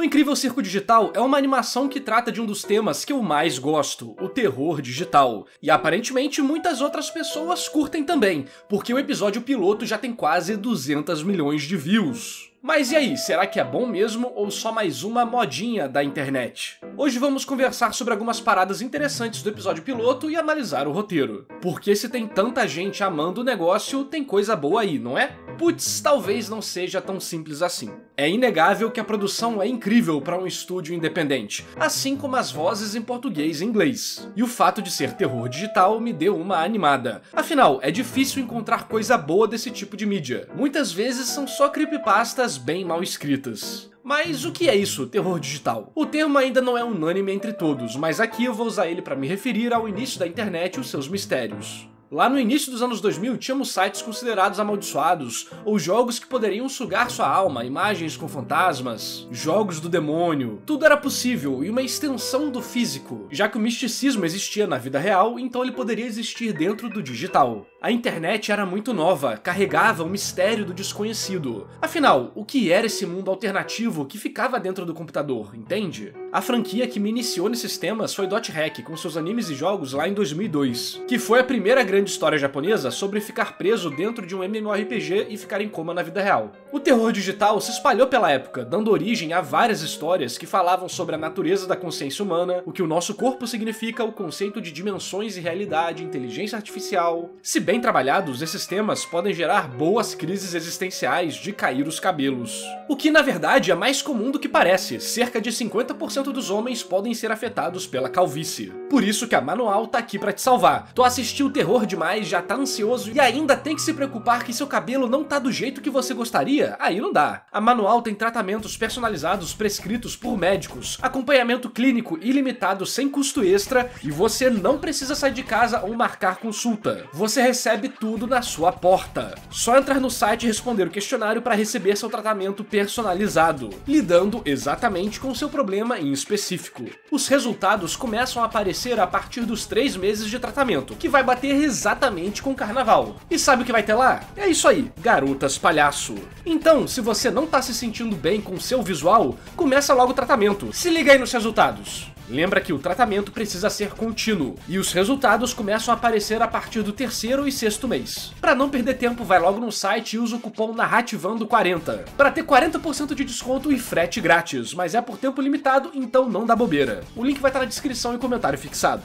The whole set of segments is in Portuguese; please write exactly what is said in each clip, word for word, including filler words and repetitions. O Incrível Circo Digital é uma animação que trata de um dos temas que eu mais gosto, o terror digital. E aparentemente muitas outras pessoas curtem também, porque o episódio piloto já tem quase duzentos milhões de views. Mas e aí, será que é bom mesmo ou só mais uma modinha da internet? Hoje vamos conversar sobre algumas paradas interessantes do episódio piloto e analisar o roteiro. Porque se tem tanta gente amando o negócio, tem coisa boa aí, não é? Putz, talvez não seja tão simples assim. É inegável que a produção é incrível para um estúdio independente, assim como as vozes em português e inglês. E o fato de ser terror digital me deu uma animada. Afinal, é difícil encontrar coisa boa desse tipo de mídia. Muitas vezes são só creepypastas bem mal escritas. Mas o que é isso, terror digital? O termo ainda não é unânime entre todos, mas aqui eu vou usar ele para me referir ao início da internet e os seus mistérios. Lá no início dos anos dois mil, tínhamos sites considerados amaldiçoados, ou jogos que poderiam sugar sua alma, imagens com fantasmas, jogos do demônio. Tudo era possível, e uma extensão do físico, já que o misticismo existia na vida real, então ele poderia existir dentro do digital. A internet era muito nova, carregava o mistério do desconhecido. Afinal, o que era esse mundo alternativo que ficava dentro do computador, entende? A franquia que me iniciou nesses temas foi Dot Hack, com seus animes e jogos lá em dois mil e dois, que foi a primeira grande história japonesa sobre ficar preso dentro de um M M O R P G e ficar em coma na vida real. O terror digital se espalhou pela época, dando origem a várias histórias que falavam sobre a natureza da consciência humana, o que o nosso corpo significa, o conceito de dimensões e realidade, inteligência artificial. Se bem trabalhados, esses temas podem gerar boas crises existenciais de cair os cabelos. O que na verdade é mais comum do que parece, cerca de cinquenta por cento dos homens podem ser afetados pela calvície. Por isso que a Manual tá aqui pra te salvar. Tu assistiu o terror demais, já tá ansioso e ainda tem que se preocupar que seu cabelo não tá do jeito que você gostaria? Aí não dá. A Manual tem tratamentos personalizados prescritos por médicos, acompanhamento clínico ilimitado sem custo extra e você não precisa sair de casa ou marcar consulta. Você recebe Recebe tudo na sua porta. Só entrar no site e responder o questionário para receber seu tratamento personalizado, lidando exatamente com seu problema em específico. Os resultados começam a aparecer a partir dos três meses de tratamento, que vai bater exatamente com o carnaval. E sabe o que vai ter lá? É isso aí, garotas palhaço. Então, se você não tá se sentindo bem com seu visual, começa logo o tratamento. Se liga aí nos resultados. Lembra que o tratamento precisa ser contínuo, e os resultados começam a aparecer a partir do terceiro e sexto mês. Pra não perder tempo, vai logo no site e usa o cupom Narrativando quarenta, pra ter quarenta por cento de desconto e frete grátis, mas é por tempo limitado, então não dá bobeira. O link vai estar na descrição e comentário fixado.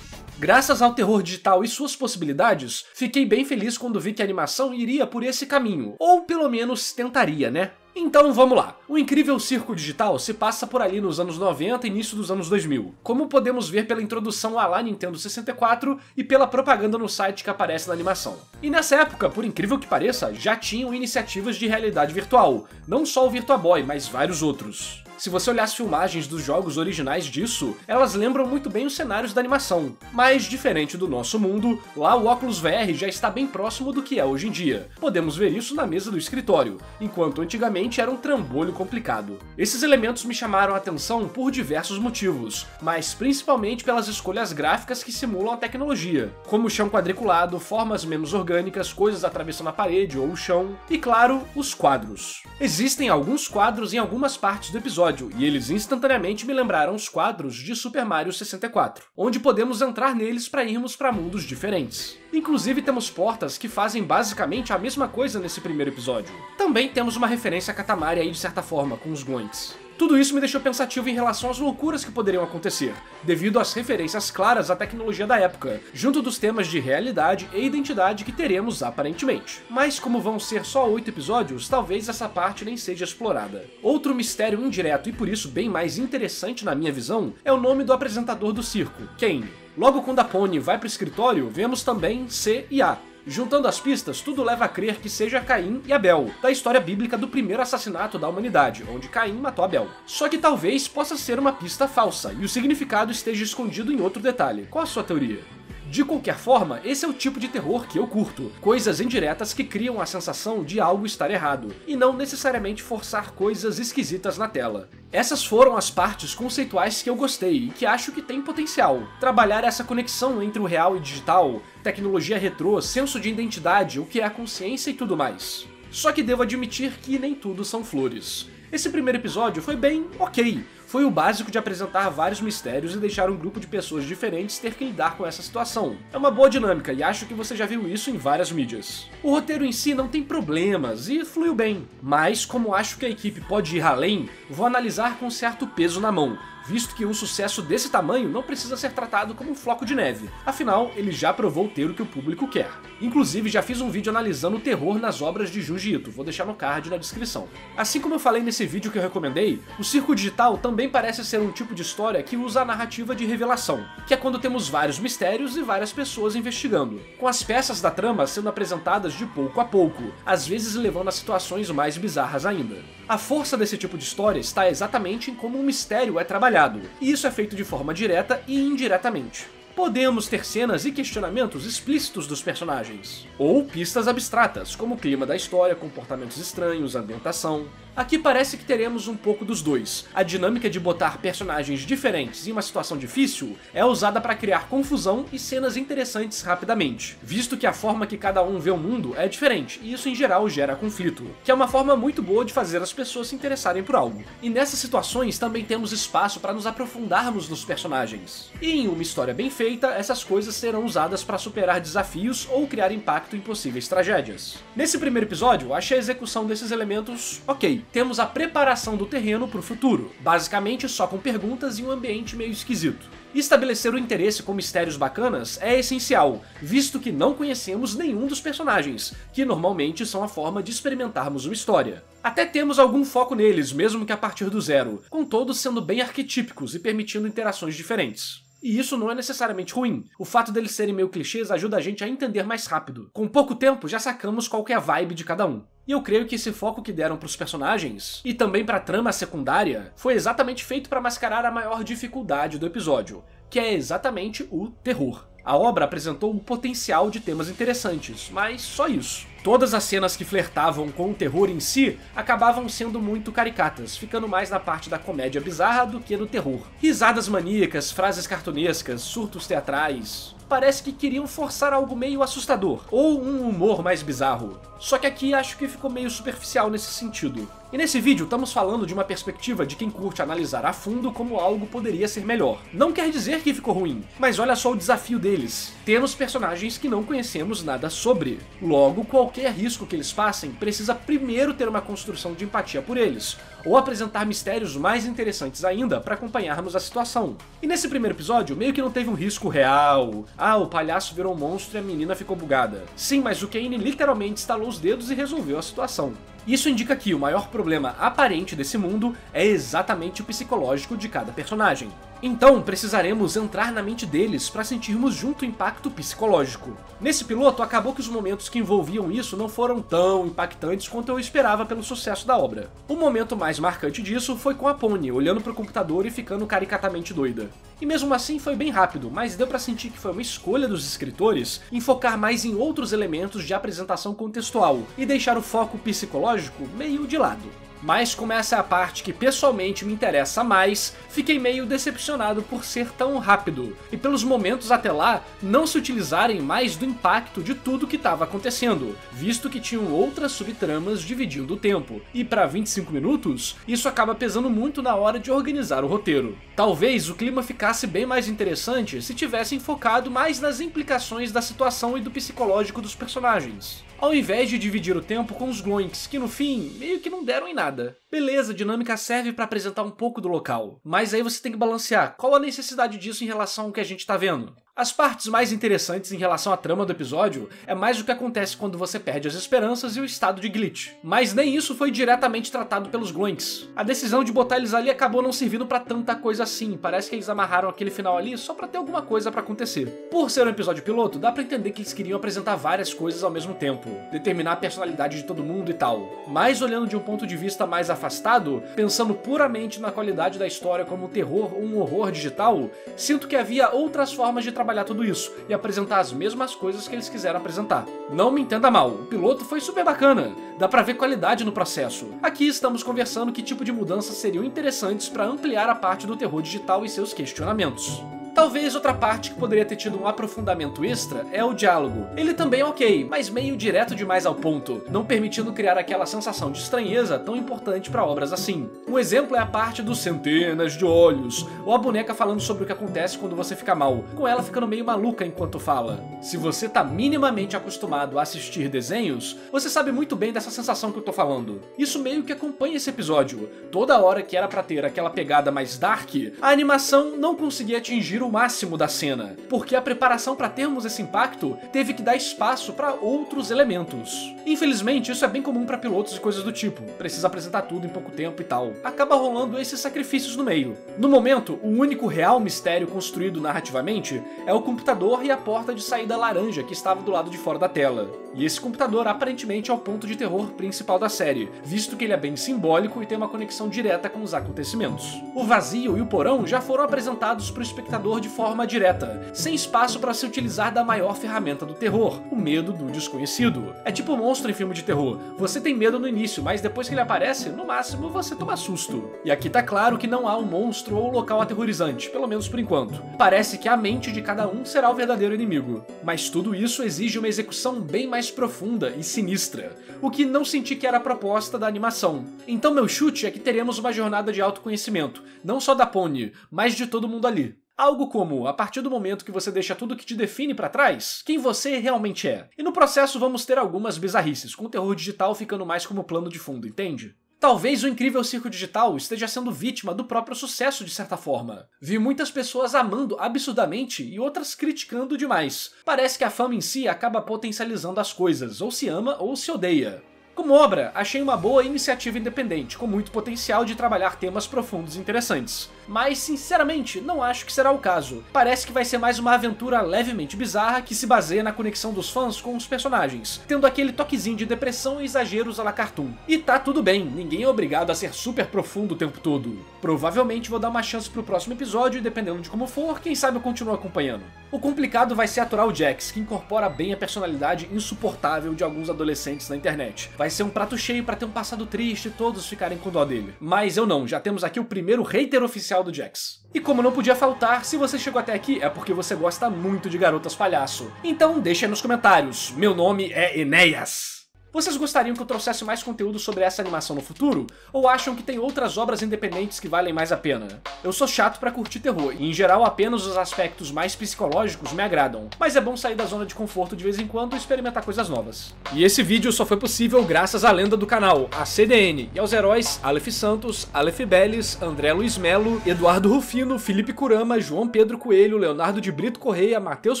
Graças ao terror digital e suas possibilidades, fiquei bem feliz quando vi que a animação iria por esse caminho, ou pelo menos tentaria, né? Então vamos lá, o Incrível Circo Digital se passa por ali nos anos noventa e início dos anos dois mil, como podemos ver pela introdução à lá Nintendo sessenta e quatro e pela propaganda no site que aparece na animação. E nessa época, por incrível que pareça, já tinham iniciativas de realidade virtual, não só o Virtual Boy, mas vários outros. Se você olhar as filmagens dos jogos originais disso, elas lembram muito bem os cenários da animação, mas diferente do nosso mundo, lá o óculos V R já está bem próximo do que é hoje em dia, podemos ver isso na mesa do escritório, enquanto antigamente era um trambolho complicado. Esses elementos me chamaram a atenção por diversos motivos, mas principalmente pelas escolhas gráficas que simulam a tecnologia, como o chão quadriculado, formas menos orgânicas, coisas atravessando a parede ou o chão, e claro, os quadros. Existem alguns quadros em algumas partes do episódio, e eles instantaneamente me lembraram os quadros de Super Mario sessenta e quatro, onde podemos entrar neles para irmos para mundos diferentes. Inclusive temos portas que fazem basicamente a mesma coisa nesse primeiro episódio. Também temos uma referência a Katamari aí de certa forma, com os Gloinks. Tudo isso me deixou pensativo em relação às loucuras que poderiam acontecer, devido às referências claras à tecnologia da época, junto dos temas de realidade e identidade que teremos aparentemente. Mas como vão ser só oito episódios, talvez essa parte nem seja explorada. Outro mistério indireto e por isso bem mais interessante na minha visão é o nome do apresentador do circo, Caine. Logo quando a Pony vai pro escritório, vemos também C e A. Juntando as pistas, tudo leva a crer que seja Caim e Abel, da história bíblica do primeiro assassinato da humanidade, onde Caim matou Abel. Só que talvez possa ser uma pista falsa, e o significado esteja escondido em outro detalhe. Qual a sua teoria? De qualquer forma, esse é o tipo de terror que eu curto, coisas indiretas que criam a sensação de algo estar errado, e não necessariamente forçar coisas esquisitas na tela. Essas foram as partes conceituais que eu gostei e que acho que tem potencial. Trabalhar essa conexão entre o real e digital, tecnologia retrô, senso de identidade, o que é a consciência e tudo mais. Só que devo admitir que nem tudo são flores. Esse primeiro episódio foi bem ok, foi o básico de apresentar vários mistérios e deixar um grupo de pessoas diferentes ter que lidar com essa situação. É uma boa dinâmica e acho que você já viu isso em várias mídias. O roteiro em si não tem problemas e fluiu bem, mas como acho que a equipe pode ir além, vou analisar com certo peso na mão, visto que um sucesso desse tamanho não precisa ser tratado como um floco de neve, afinal ele já provou ter o que o público quer. Inclusive já fiz um vídeo analisando o terror nas obras de Junji Ito, vou deixar no card na descrição. Assim como eu falei nesse vídeo que eu recomendei, o circo digital também parece ser um tipo de história que usa a narrativa de revelação, que é quando temos vários mistérios e várias pessoas investigando, com as peças da trama sendo apresentadas de pouco a pouco, às vezes levando a situações mais bizarras ainda. A força desse tipo de história está exatamente em como um mistério é trabalhado, e isso é feito de forma direta e indiretamente. Podemos ter cenas e questionamentos explícitos dos personagens, ou pistas abstratas, como o clima da história, comportamentos estranhos, ambientação. Aqui parece que teremos um pouco dos dois. A dinâmica de botar personagens diferentes em uma situação difícil é usada para criar confusão e cenas interessantes rapidamente, visto que a forma que cada um vê o mundo é diferente, e isso em geral gera conflito, que é uma forma muito boa de fazer as pessoas se interessarem por algo. E nessas situações também temos espaço para nos aprofundarmos nos personagens. E em uma história bem feita, essas coisas serão usadas para superar desafios ou criar impacto em possíveis tragédias. Nesse primeiro episódio, achei a execução desses elementos ok. Temos a preparação do terreno para o futuro, basicamente só com perguntas e um ambiente meio esquisito. Estabelecer o interesse com mistérios bacanas é essencial, visto que não conhecemos nenhum dos personagens, que normalmente são a forma de experimentarmos uma história. Até temos algum foco neles, mesmo que a partir do zero, com todos sendo bem arquetípicos e permitindo interações diferentes. E isso não é necessariamente ruim, o fato deles serem meio clichês ajuda a gente a entender mais rápido. Com pouco tempo já sacamos qual que é a vibe de cada um. E eu creio que esse foco que deram para os personagens, e também para a trama secundária, foi exatamente feito para mascarar a maior dificuldade do episódio, que é exatamente o terror. A obra apresentou um potencial de temas interessantes, mas só isso. Todas as cenas que flertavam com o terror em si acabavam sendo muito caricatas, ficando mais na parte da comédia bizarra do que no terror. Risadas maníacas, frases cartunescas, surtos teatrais... Parece que queriam forçar algo meio assustador, ou um humor mais bizarro. Só que aqui acho que ficou meio superficial nesse sentido. E nesse vídeo estamos falando de uma perspectiva de quem curte analisar a fundo como algo poderia ser melhor. Não quer dizer que ficou ruim, mas olha só o desafio deles. Temos personagens que não conhecemos nada sobre. Logo, qualquer risco que eles passem precisa primeiro ter uma construção de empatia por eles, ou apresentar mistérios mais interessantes ainda para acompanharmos a situação. E nesse primeiro episódio meio que não teve um risco real. Ah, o palhaço virou um monstro e a menina ficou bugada. Sim, mas o Caine literalmente estalou os dedos e resolveu a situação. Isso indica que o maior problema aparente desse mundo é exatamente o psicológico de cada personagem. Então precisaremos entrar na mente deles para sentirmos junto o impacto psicológico. Nesse piloto acabou que os momentos que envolviam isso não foram tão impactantes quanto eu esperava pelo sucesso da obra. O momento mais marcante disso foi com a Pony olhando para o computador e ficando caricatamente doida. E mesmo assim foi bem rápido, mas deu para sentir que foi uma escolha dos escritores em focar mais em outros elementos de apresentação contextual e deixar o foco psicológico meio de lado. Mas como essa é a parte que pessoalmente me interessa mais, fiquei meio decepcionado por ser tão rápido, e pelos momentos até lá não se utilizarem mais do impacto de tudo que estava acontecendo, visto que tinham outras subtramas dividindo o tempo, e para vinte e cinco minutos, isso acaba pesando muito na hora de organizar o roteiro. Talvez o clima ficasse bem mais interessante se tivessem focado mais nas implicações da situação e do psicológico dos personagens, ao invés de dividir o tempo com os Gloinks, que no fim meio que não deram em nada. Beleza, a dinâmica serve para apresentar um pouco do local, mas aí você tem que balancear qual a necessidade disso em relação ao que a gente tá vendo. As partes mais interessantes em relação à trama do episódio é mais o que acontece quando você perde as esperanças e o estado de glitch, mas nem isso foi diretamente tratado pelos Gloinks. A decisão de botar eles ali acabou não servindo pra tanta coisa assim, parece que eles amarraram aquele final ali só pra ter alguma coisa pra acontecer. Por ser um episódio piloto, dá pra entender que eles queriam apresentar várias coisas ao mesmo tempo, determinar a personalidade de todo mundo e tal, mas olhando de um ponto de vista mais afastado, pensando puramente na qualidade da história como um terror ou um horror digital, sinto que havia outras formas de trabalhar trabalhar tudo isso, e apresentar as mesmas coisas que eles quiseram apresentar. Não me entenda mal, o piloto foi super bacana, dá pra ver qualidade no processo. Aqui estamos conversando que tipo de mudanças seriam interessantes para ampliar a parte do terror digital e seus questionamentos. Talvez outra parte que poderia ter tido um aprofundamento extra é o diálogo. Ele também é ok, mas meio direto demais ao ponto, não permitindo criar aquela sensação de estranheza tão importante para obras assim. Um exemplo é a parte dos centenas de olhos, ou a boneca falando sobre o que acontece quando você fica mal, com ela ficando meio maluca enquanto fala. Se você tá minimamente acostumado a assistir desenhos, você sabe muito bem dessa sensação que eu tô falando. Isso meio que acompanha esse episódio. Toda hora que era pra ter aquela pegada mais dark, a animação não conseguia atingir o máximo da cena, porque a preparação pra termos esse impacto teve que dar espaço pra outros elementos. Infelizmente, isso é bem comum pra pilotos e coisas do tipo, precisa apresentar tudo em pouco tempo e tal. Acaba rolando esses sacrifícios no meio. No momento, o único real mistério construído narrativamente é o computador e a porta de saída laranja que estava do lado de fora da tela. E esse computador aparentemente é o ponto de terror principal da série, visto que ele é bem simbólico e tem uma conexão direta com os acontecimentos. O vazio e o porão já foram apresentados para o espectador de forma direta, sem espaço para se utilizar da maior ferramenta do terror, o medo do desconhecido. É tipo um monstro em filme de terror, você tem medo no início, mas depois que ele aparece, no máximo você toma susto. E aqui tá claro que não há um monstro ou local aterrorizante, pelo menos por enquanto. Parece que a mente de cada um será o verdadeiro inimigo, mas tudo isso exige uma execução bem mais profunda e sinistra, o que não senti que era a proposta da animação. Então meu chute é que teremos uma jornada de autoconhecimento, não só da Pony, mas de todo mundo ali. Algo como, a partir do momento que você deixa tudo que te define pra trás, quem você realmente é. E no processo vamos ter algumas bizarrices, com o terror digital ficando mais como plano de fundo, entende? Talvez o Incrível Circo Digital esteja sendo vítima do próprio sucesso de certa forma. Vi muitas pessoas amando absurdamente e outras criticando demais. Parece que a fama em si acaba potencializando as coisas, ou se ama ou se odeia. Como obra, achei uma boa iniciativa independente, com muito potencial de trabalhar temas profundos e interessantes. Mas, sinceramente, não acho que será o caso. Parece que vai ser mais uma aventura levemente bizarra que se baseia na conexão dos fãs com os personagens, tendo aquele toquezinho de depressão e exageros à la cartoon. E tá tudo bem, ninguém é obrigado a ser super profundo o tempo todo. Provavelmente vou dar uma chance pro próximo episódio e dependendo de como for, quem sabe eu continuo acompanhando. O complicado vai ser aturar o Jax, que incorpora bem a personalidade insuportável de alguns adolescentes na internet. Vai Vai ser um prato cheio pra ter um passado triste e todos ficarem com dó dele. Mas eu não, já temos aqui o primeiro hater oficial do Jax. E como não podia faltar, se você chegou até aqui é porque você gosta muito de garotas palhaço. Então deixa aí nos comentários, meu nome é Enéas. Vocês gostariam que eu trouxesse mais conteúdo sobre essa animação no futuro? Ou acham que tem outras obras independentes que valem mais a pena? Eu sou chato pra curtir terror, e em geral apenas os aspectos mais psicológicos me agradam, mas é bom sair da zona de conforto de vez em quando e experimentar coisas novas. E esse vídeo só foi possível graças à lenda do canal, a C D N, e aos heróis Aleph Santos, Aleph Beles, André Luiz Melo, Eduardo Rufino, Felipe Kurama, João Pedro Coelho, Leonardo de Brito Correia, Matheus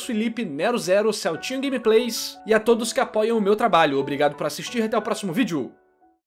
Felipe, Nero Zero, Celtinho Gameplays, e a todos que apoiam o meu trabalho. Obrigado por assistir, até o próximo vídeo!